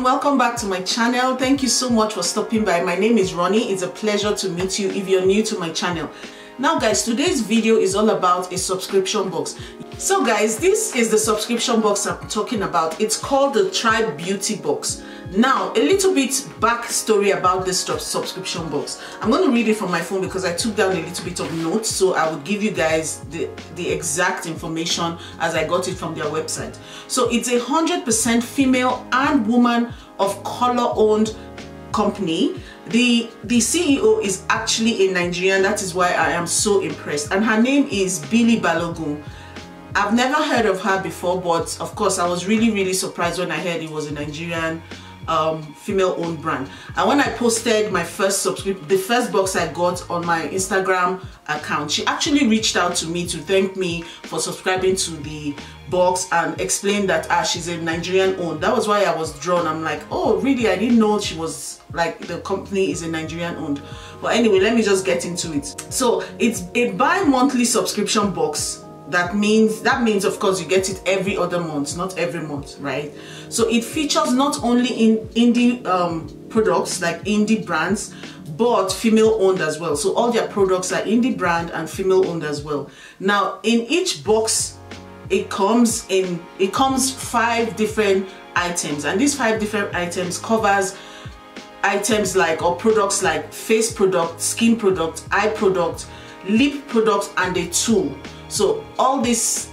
Welcome back to my channel. Thank you so much for stopping by. My name is Ronnie. It's a pleasure to meet you if you're new to my channel. Now guys, today's video is all about a subscription box. So guys, this is the subscription box I'm talking about. It's called the Tribe Beauty Box. Now, a little bit backstory about this subscription box. I'm going to read it from my phone because I took down a little bit of notes, so I will give you guys the exact information as I got it from their website. So it's a 100% female and woman of color owned company. The CEO is actually a Nigerian. That is why I am so impressed. And her name is Billie Balogun. I've never heard of her before, but of course I was really surprised when I heard it was a Nigerian female-owned brand. And when I posted my first subscription, the first box I got on my Instagram account, she actually reached out to me to thank me for subscribing to the box and explained that she's a Nigerian-owned. That was why I was drawn. I'm like, oh really? I didn't know she was like the company is a Nigerian-owned. But anyway, let me just get into it. So it's a bi-monthly subscription box. That means of course you get it every other month, not every month, right? So it features not only in indie products like indie brands, but female-owned as well. So all their products are indie brand and female-owned as well. Now in each box, it comes 5 different items, and these 5 different items covers items like, or products like face product, skin product, eye product, lip product, and a tool. So all these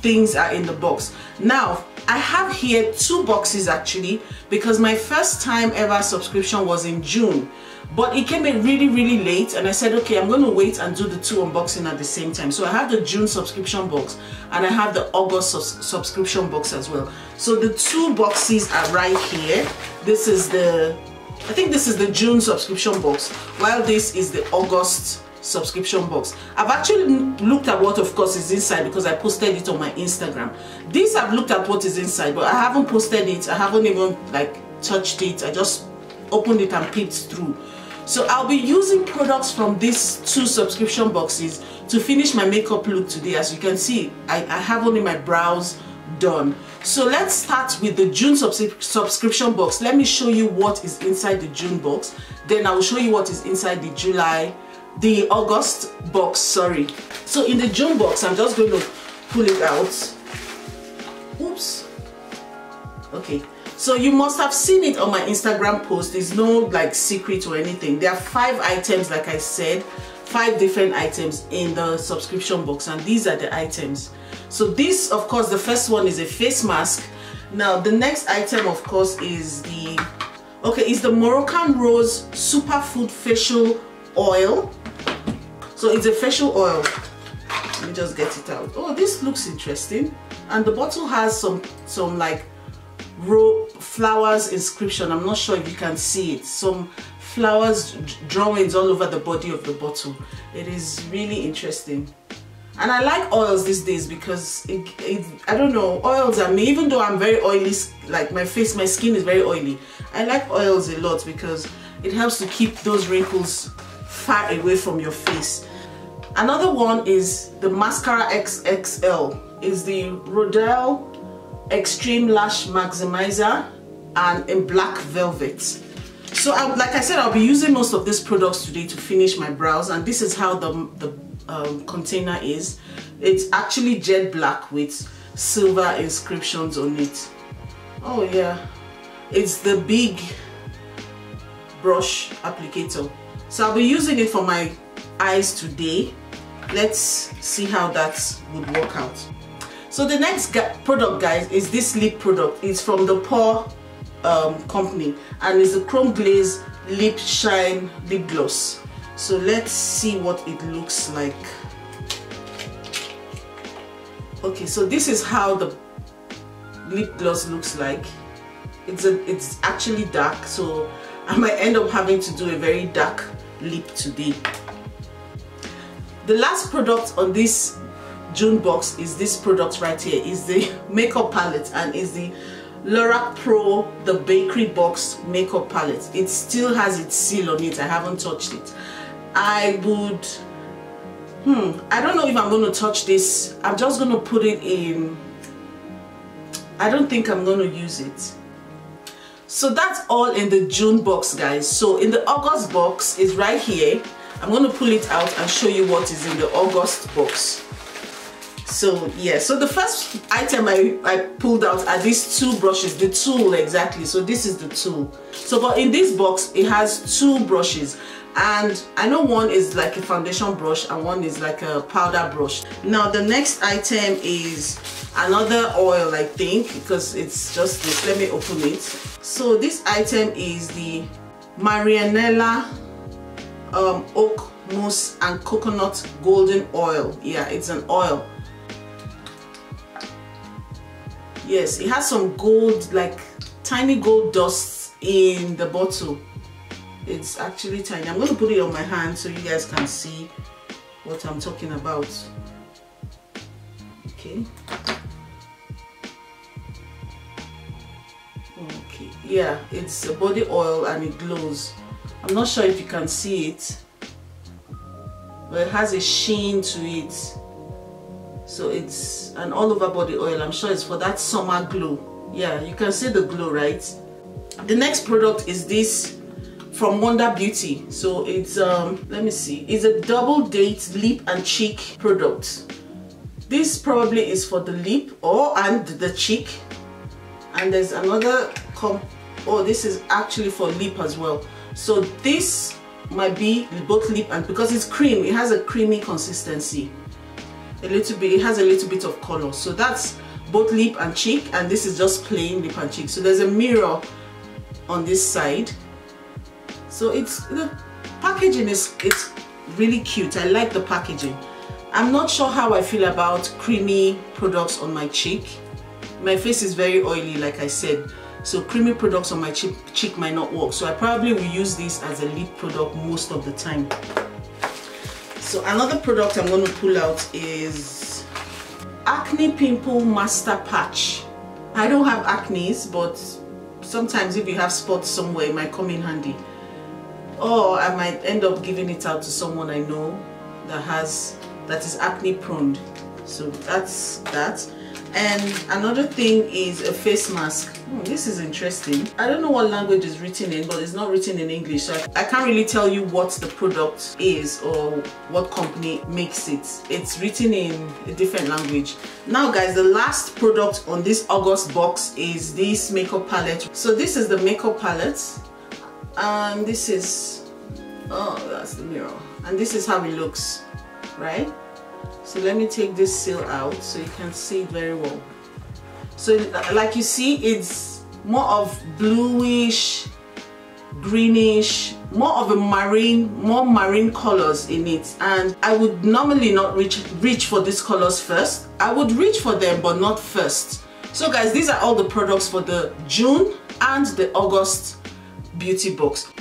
things are in the box. Now I have here 2 boxes actually, because my first time ever subscription was in June, but it came in really late, and I said okay, I'm going to wait and do the 2 unboxing at the same time. So I have the June subscription box and I have the August subscription box as well. So the 2 boxes are right here. This is the, I think this is the June subscription box, while this is the August subscription box. I've actually looked at what of course is inside because I posted it on my Instagram. These, I've looked at what is inside, but I haven't posted it. I haven't even like touched it. I just opened it and peeped through. So I'll be using products from these 2 subscription boxes to finish my makeup look today. As you can see, I have only my brows done. So let's start with the June subscription box. Let me show you what is inside the June box, then I will show you what is inside the August box, sorry. So in the June box, I'm just going to pull it out. Oops. Okay, so you must have seen it on my Instagram post. There's no like secret or anything. There are 5 items, like I said, 5 different items in the subscription box, and these are the items. So this, of course, the first one is a face mask. Now the next item, of course, is the Moroccan Rose Superfood Facial Oil. So it's a facial oil. Let me just get it out. Oh, this looks interesting, and the bottle has some like raw flowers inscription. I'm not sure if you can see it. Some flowers drawings all over the body of the bottle. It is really interesting, and I like oils these days because I don't know, oils are me. Even though I'm very oily, like my skin is very oily, I like oils a lot because it helps to keep those wrinkles far away from your face. Another one is the Mascara XXL. It's the RODIAL Extreme Lash Maximizer and in black velvet. So like I said, I'll be using most of these products today to finish my brows, and this is how the container is. It's actually jet black with silver inscriptions on it. Oh yeah, it's the big brush applicator. So I'll be using it for my eyes today. Let's see how that would work out. So the next product, guys, is this lip product. It's from the PUR company, and it's the Chrome Glaze Lip Shine lip gloss. So let's see what it looks like. Okay, so this is how the lip gloss looks like. It's actually dark, so I might end up having to do a very dark lip today. The last product on this June box is this product right here. Is the makeup palette, and is the Lorac Pro, the Bakery Box Makeup Palette. It still has its seal on it. I haven't touched it. I would... I don't know if I'm going to touch this. I'm just going to put it in... I don't think I'm going to use it. So that's all in the June box, guys. So in the August box is right here. I'm going to pull it out and show you what is in the August box. So yeah, so the first item I pulled out are these two brushes, the tool exactly. So this is the tool. So but in this box, it has two brushes. And I know one is like a foundation brush and one is like a powder brush. Now the next item is another oil, I think, because it's just this. Let me open it. So this item is the Marianella Oak Mousse and Coconut Golden Oil. Yeah, it's an oil. Yes, it has some gold, like tiny gold dust in the bottle. It's actually tiny. I'm going to put it on my hand so you guys can see what I'm talking about. Okay. Okay. Yeah, it's a body oil and it glows. I'm not sure if you can see it, but it has a sheen to it. So it's an all over body oil. I'm sure it's for that summer glow. Yeah, you can see the glow, right? The next product is this from Wonder Beauty. So it's let me see, it's a double date lip and cheek product. This probably is for the lip and the cheek. And there's another this is actually for lip as well. So this might be both lip, and because it's cream, it has a creamy consistency, a little bit, it has a little bit of color. So that's both lip and cheek, and this is just plain lip and cheek. So there's a mirror on this side. So it's, the packaging is, it's really cute. I like the packaging. I'm not sure how I feel about creamy products on my cheek. My face is very oily, like I said. So creamy products on my cheek might not work. So I probably will use this as a lip product most of the time. So another product I'm going to pull out is Acne Pimple Master Patch. I don't have acnes, but sometimes if you have spots somewhere, it might come in handy. Or I might end up giving it out to someone I know that has, that is acne prone. So that's that. And another thing is a face mask. This is interesting. I don't know what language is written in, but it's not written in English, so I can't really tell you what the product is or what company makes it. It's written in a different language. Now guys, the last product on this August box is this makeup palette. So this is the makeup palette. And this is, oh, that's the mirror, and this is how it looks, right? So let me take this seal out so you can see it very well. So like you see, it's more of bluish, greenish, more of a marine, more marine colors in it. And I would normally not reach for these colors first. I would reach for them, but not first. So guys, these are all the products for the June and the August beauty box.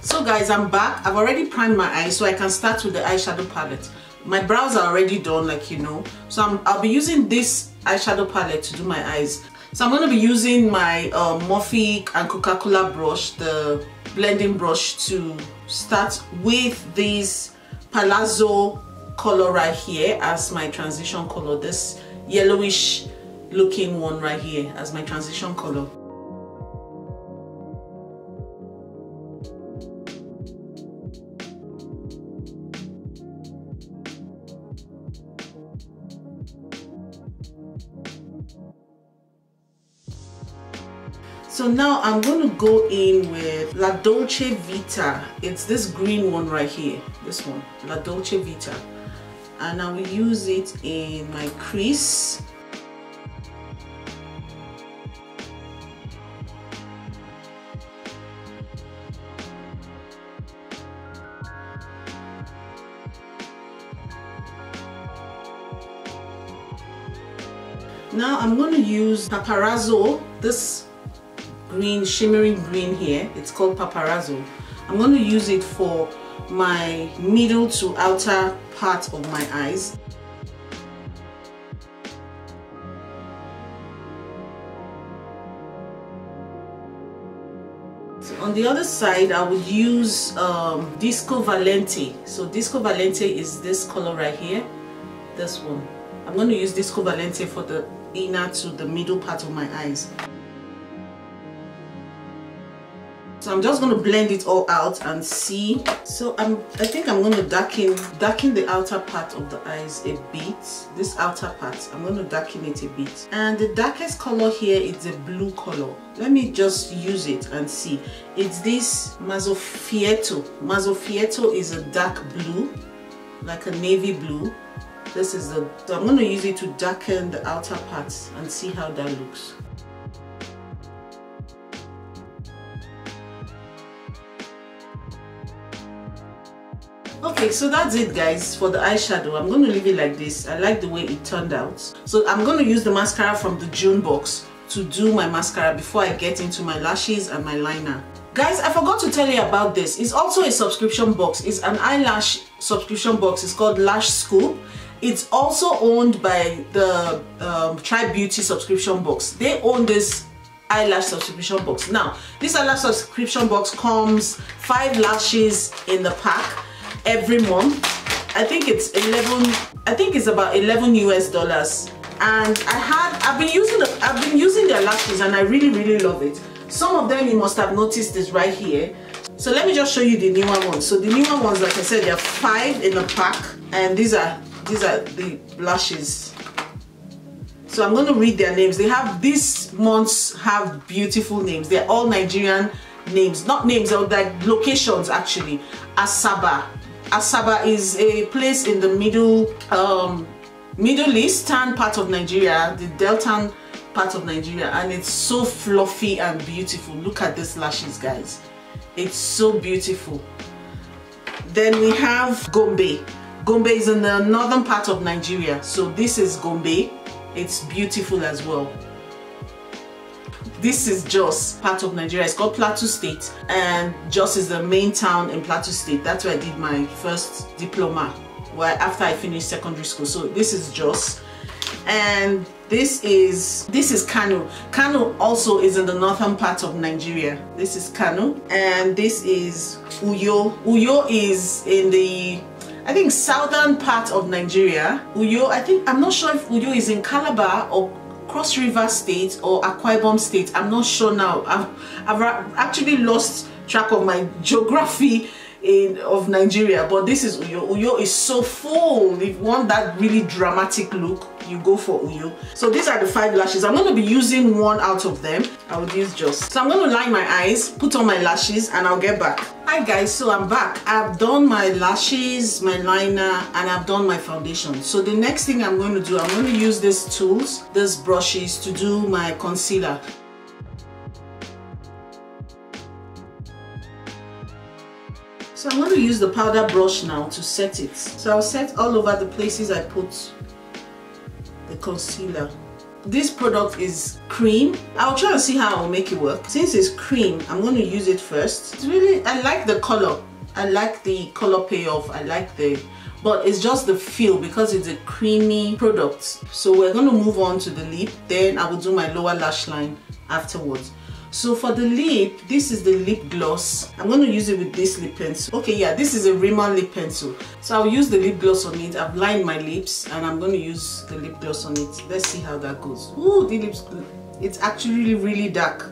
So guys, I'm back. I've already primed my eyes, so I can start with the eyeshadow palette. My brows are already done, like you know, so I'll be using this eyeshadow palette to do my eyes. So I'm going to be using my Morphe and Coca-Cola brush, the blending brush, to start with this Palazzo color right here as my transition color, this yellowish looking one right here as my transition color. So now I'm going to go in with La Dolce Vita. It's this green one right here, this one, La Dolce Vita. And I will use it in my crease. Now I'm going to use Paparazzo, this green, shimmering green here. It's called Paparazzo. I'm going to use it for my middle to outer part of my eyes. On the other side, I would use Disco Valente. So Disco Valente is this color right here, this one. I'm going to use Disco Valente for the inner to the middle part of my eyes. So I'm just going to blend it all out and see. So I think I'm going to darken the outer part of the eyes a bit. This outer part, I'm going to darken it a bit. And the darkest color here is the blue color. Let me just use it and see. It's this Mazzofieto. Mazzofieto is a dark blue, like a navy blue. This is the, so I'm going to use it to darken the outer part and see how that looks. Okay, so that's it guys for the eyeshadow. I'm going to leave it like this. I like the way it turned out. So I'm going to use the mascara from the June box to do my mascara before I get into my lashes and my liner. Guys, I forgot to tell you about this. It's also a subscription box. It's an eyelash subscription box. It's called Lash School. It's also owned by the Tribe Beauty subscription box. They own this eyelash subscription box. Now, this eyelash subscription box comes 5 lashes in the pack every month. I think it's about $11 US, and I've been using their lashes and I really love it. Some of them you must have noticed is right here. So let me just show you the newer ones. So the newer ones, like I said, there are 5 in a pack, and these are the lashes. So I'm going to read their names. They have, these months have beautiful names. They're all Nigerian names, not names, or like locations actually. Asaba. Asaba is a place in the Middle Eastern part of Nigeria, the Deltan part of Nigeria, and it's so fluffy and beautiful. Look at these lashes, guys. It's so beautiful. Then we have Gombe. Gombe is in the northern part of Nigeria. So this is Gombe. It's beautiful as well. This is Jos, part of Nigeria. It's called Plateau State, and Jos is the main town in Plateau State. That's where I did my first diploma, where after I finished secondary school. So this is Jos, and this is Kano. Kano also is in the northern part of Nigeria. This is Kano, and this is Uyo. Uyo is in the, I think, southern part of Nigeria. Uyo, I think, I'm not sure if Uyo is in Calabar or Cross River State or Akwa Ibom State. I'm not sure now. I've actually lost track of my geography of Nigeria, but this is Uyo. Uyo is so full. If you want that really dramatic look, you go for Uyo. So these are the 5 lashes. I'm going to be using one out of them. I would use just. So I'm going to line my eyes, put on my lashes, and I'll get back. Hi guys, so I'm back. I've done my lashes, my liner, and I've done my foundation. So the next thing I'm going to do, I'm going to use these tools, these brushes, to do my concealer. So I'm going to use the powder brush now to set it. So I'll set all over the places I put the concealer. This product is cream. I'll try and see how I'll make it work. Since it's cream, I'm going to use it first. It's really, I like the color. I like the color payoff. I like the, but it's just the feel because it's a creamy product. So we're going to move on to the lip. Then I will do my lower lash line afterwards. So for the lip, this is the lip gloss. I'm going to use it with this lip pencil. Okay, yeah, this is a Rimmel lip pencil. So I'll use the lip gloss on it. I've lined my lips and I'm going to use the lip gloss on it. Let's see how that goes. Ooh, the lips, it's actually really dark.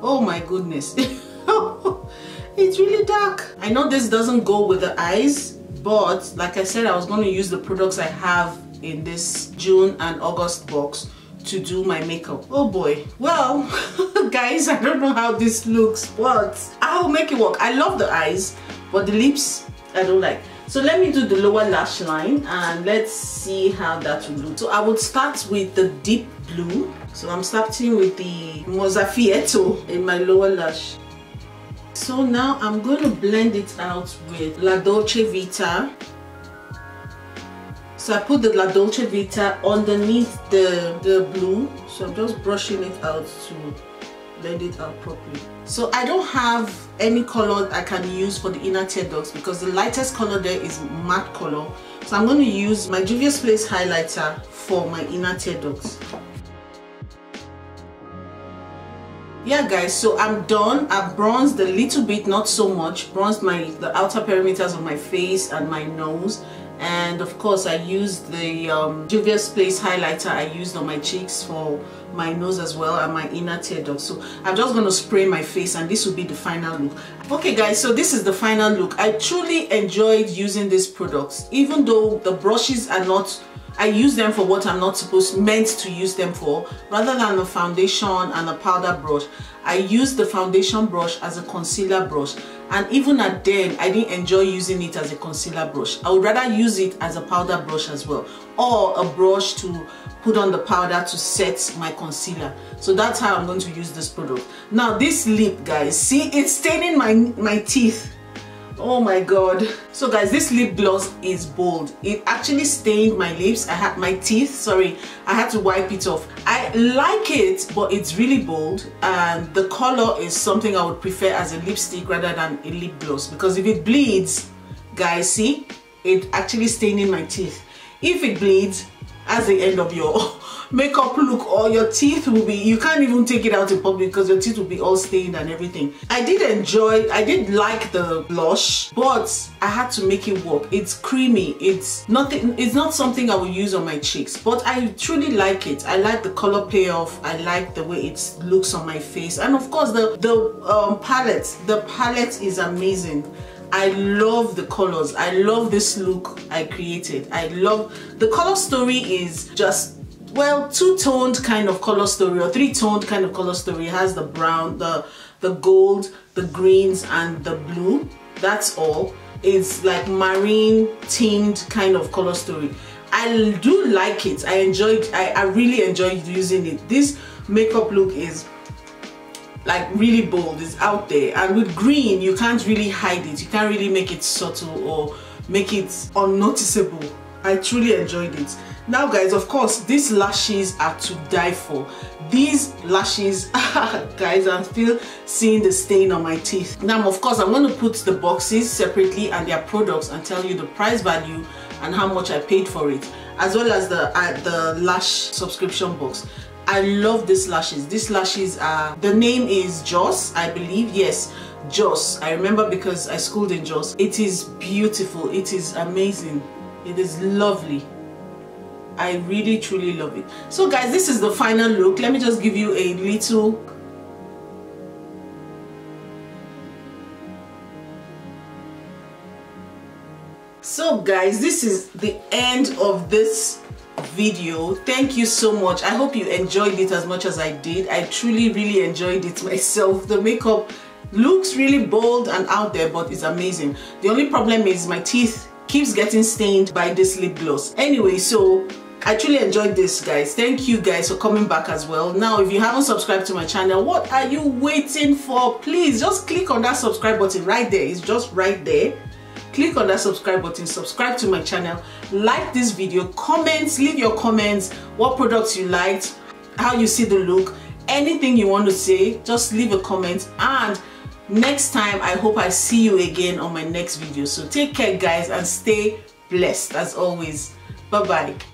Oh my goodness. It's really dark. I know this doesn't go with the eyes, but like I said, I was going to use the products I have in this June and August box to do my makeup. Oh boy. Well, guys, I don't know how this looks, but I'll make it work. I love the eyes, but the lips, I don't like. So let me do the lower lash line and let's see how that will look. So I would start with the deep blue. So I'm starting with the Mazzofieto in my lower lash. So now I'm going to blend it out with La Dolce Vita. So I put the La Dolce Vita underneath the blue. So I'm just brushing it out to blend it out properly. So I don't have any color I can use for the inner tear ducts because the lightest color there is matte color. So I'm going to use my Juvia's Place highlighter for my inner tear ducts. Yeah guys, so I'm done. I've bronzed a little bit, not so much, bronzed the outer perimeters of my face and my nose, and of course I used the Juvia's Place highlighter I used on my cheeks for my nose as well, and my inner tear duct. So I'm just going to spray my face and this will be the final look. Okay guys, so this is the final look. I truly enjoyed using these products, even though the brushes are not, I use them for what I'm not meant to use them for, rather than a foundation and a powder brush. I used the foundation brush as a concealer brush, and even at then I didn't enjoy using it as a concealer brush. I would rather use it as a powder brush as well, or a brush to put on the powder to set my concealer. So that's how I'm going to use this product. Now this lip guys, see, it's staining my teeth. Oh my god. So guys, this lip gloss is bold. It actually stained my lips. I had my teeth, sorry, I had to wipe it off. I like it, but it's really bold, and the color is something I would prefer as a lipstick rather than a lip gloss, because if it bleeds guys, see, it actually staining my teeth. If it bleeds at the end of your makeup look, or your teeth will be, you can't even take it out in public because your teeth will be all stained and everything. I did like the blush, but I had to make it work. It's creamy, it's not something I would use on my cheeks, but I truly like it. I like the color payoff, I like the way it looks on my face, and of course the palette is amazing. I love the colors. I love this look I created. I love the color story. Is just, well, two-toned kind of color story, or three-toned kind of color story. It has the brown, the gold, the greens and the blue. That's all. It's like marine themed kind of color story. I do like it. I really enjoyed using it. This makeup look is like really bold, is out there, and with green you can't really hide it, you can't really make it subtle or make it unnoticeable. I truly enjoyed it. Now guys, of course these lashes are to die for. These lashes guys, I'm still seeing the stain on my teeth. Now of course I'm going to put the boxes separately and their products and tell you the price value and how much I paid for it, as well as the lash subscription box. I love these lashes. These lashes are, the name is Joss, I believe. Yes, Joss. I remember because I schooled in Joss. It is beautiful. It is amazing. It is lovely. I really truly love it. So guys, this is the final look. Let me just give you a little. So guys, this is the end of this video. Thank you so much. I hope you enjoyed it as much as I did. I truly really enjoyed it myself. The makeup looks really bold and out there, but it's amazing. The only problem is my teeth keeps getting stained by this lip gloss. Anyway, so I truly enjoyed this guys. Thank you guys for coming back as well. Now if you haven't subscribed to my channel, what are you waiting for? Please just click on that subscribe button right there. It's just right there. Click on that subscribe button, subscribe to my channel, like this video, comments, leave your comments, what products you liked, how you see the look, anything you want to say, just leave a comment, and next time I hope I see you again on my next video. So take care guys and stay blessed as always. Bye bye.